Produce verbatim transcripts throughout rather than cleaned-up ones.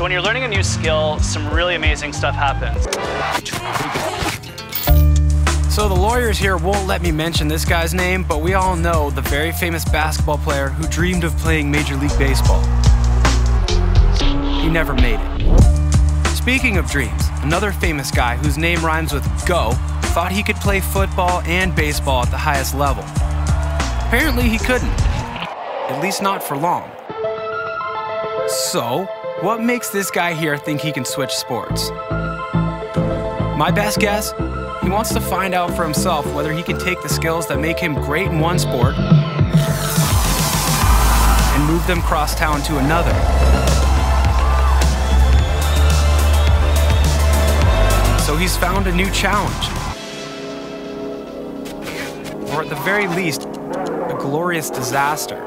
So when you're learning a new skill, some really amazing stuff happens. So the lawyers here won't let me mention this guy's name, but we all know the very famous basketball player who dreamed of playing Major League Baseball. He never made it. Speaking of dreams, another famous guy whose name rhymes with Go thought he could play football and baseball at the highest level. Apparently he couldn't, at least not for long. So, what makes this guy here think he can switch sports? My best guess? He wants to find out for himself whether he can take the skills that make him great in one sport and move them crosstown to another. So he's found a new challenge. Or at the very least, a glorious disaster.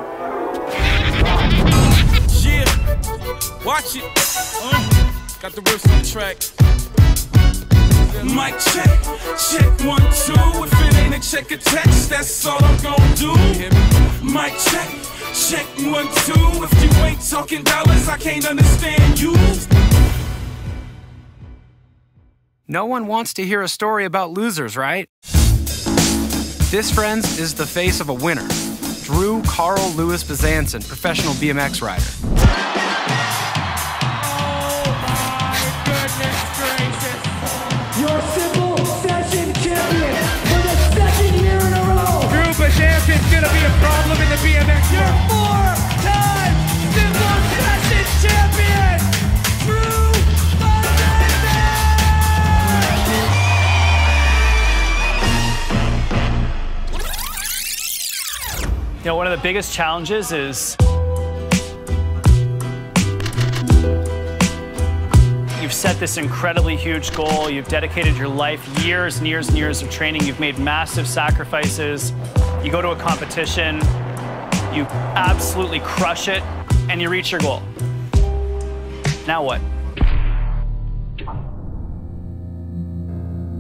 Yeah. Watch it. Mm. Got the riffs on track. Mic check, check one, two. If it ain't a check attached, that's all I'm gonna do. Mic check, check one, two. If you ain't talking dollars, I can't understand you. No one wants to hear a story about losers, right? This, friends, is the face of a winner. Drew Carl Lewis Bezanson, professional B M X rider. Your simple session champion for the second year in a row. Drew Bezanson going to be a problem in the B M X. You're four-time simple session champion, Drew Bezanson. You know, one of the biggest challenges is you've set this incredibly huge goal. You've dedicated your life, years and years and years of training. You've made massive sacrifices. You go to a competition, you absolutely crush it, and you reach your goal. Now what?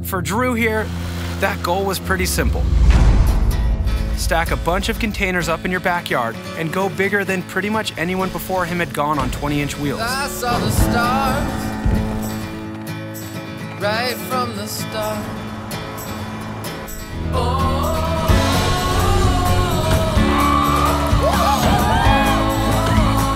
For Drew here, that goal was pretty simple. Stack a bunch of containers up in your backyard and go bigger than pretty much anyone before him had gone on twenty inch wheels. I saw the stars. Right from the start. Oh.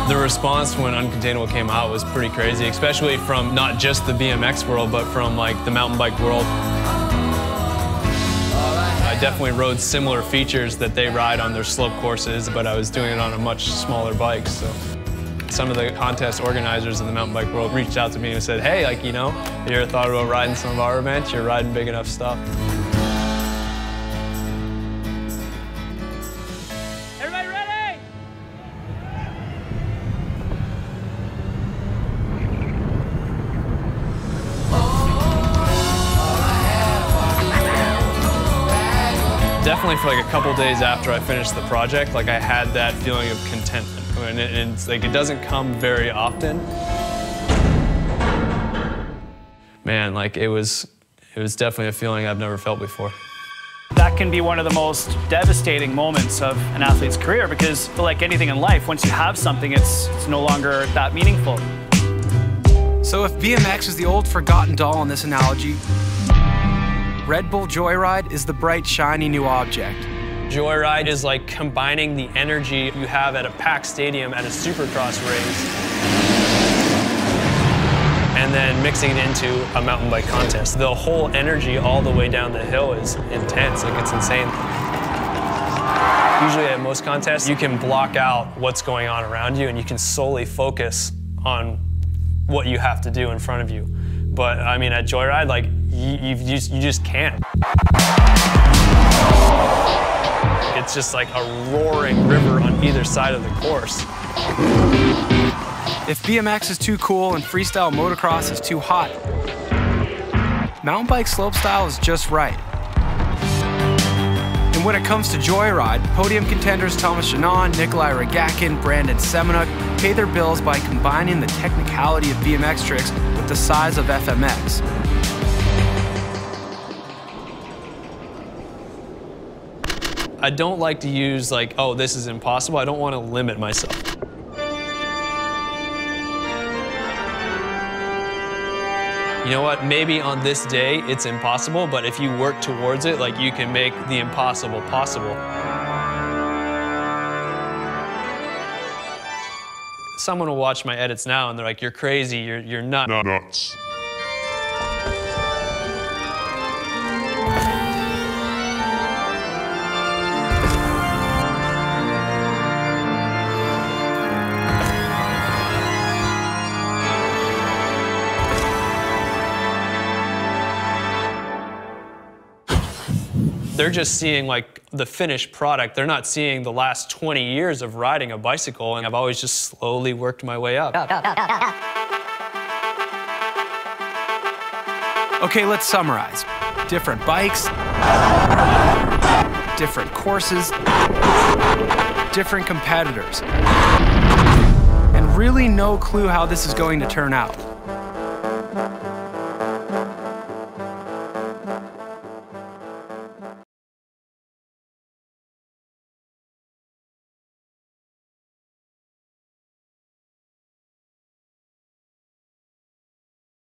The response when Uncontainable came out was pretty crazy, especially from not just the B M X world, but from like the mountain bike world. I definitely rode similar features that they ride on their slope courses, but I was doing it on a much smaller bike, so. Some of the contest organizers in the mountain bike world reached out to me and said, hey, like, you know, you ever thought about riding some of our events? You're riding big enough stuff. Everybody ready? Definitely for like a couple days after I finished the project, like I had that feeling of contentment. And it, and it's like, it doesn't come very often. Man, like it was, it was definitely a feeling I've never felt before. That can be one of the most devastating moments of an athlete's career because, like anything in life, once you have something, it's, it's no longer that meaningful. So if B M X is the old forgotten doll in this analogy, Red Bull Joyride is the bright, shiny new object. Joyride is like combining the energy you have at a packed stadium at a supercross race and then mixing it into a mountain bike contest. The whole energy all the way down the hill is intense, like it's insane. Usually at most contests, you can block out what's going on around you and you can solely focus on what you have to do in front of you. But I mean, at Joyride, like, you, you've just, you just can't. It's just like a roaring river on either side of the course. If B M X is too cool and freestyle motocross is too hot, mountain bike slopestyle is just right. And when it comes to Joyride, podium contenders Thomas Janon, Nikolai Ragekin, Brandon Semenuk pay their bills by combining the technicality of B M X tricks with the size of F M X. I don't like to use like, oh, this is impossible. I don't want to limit myself. you know what, maybe on this day it's impossible, but if you work towards it, like, you can make the impossible possible. Someone will watch my edits now and they're like, you're crazy, you're, you're nut- nuts. They're just seeing, like, the finished product. They're not seeing the last twenty years of riding a bicycle, and I've always just slowly worked my way up. Up, up, up, up, up. Okay, let's summarize. Different bikes, different courses, different competitors, and really no clue how this is going to turn out.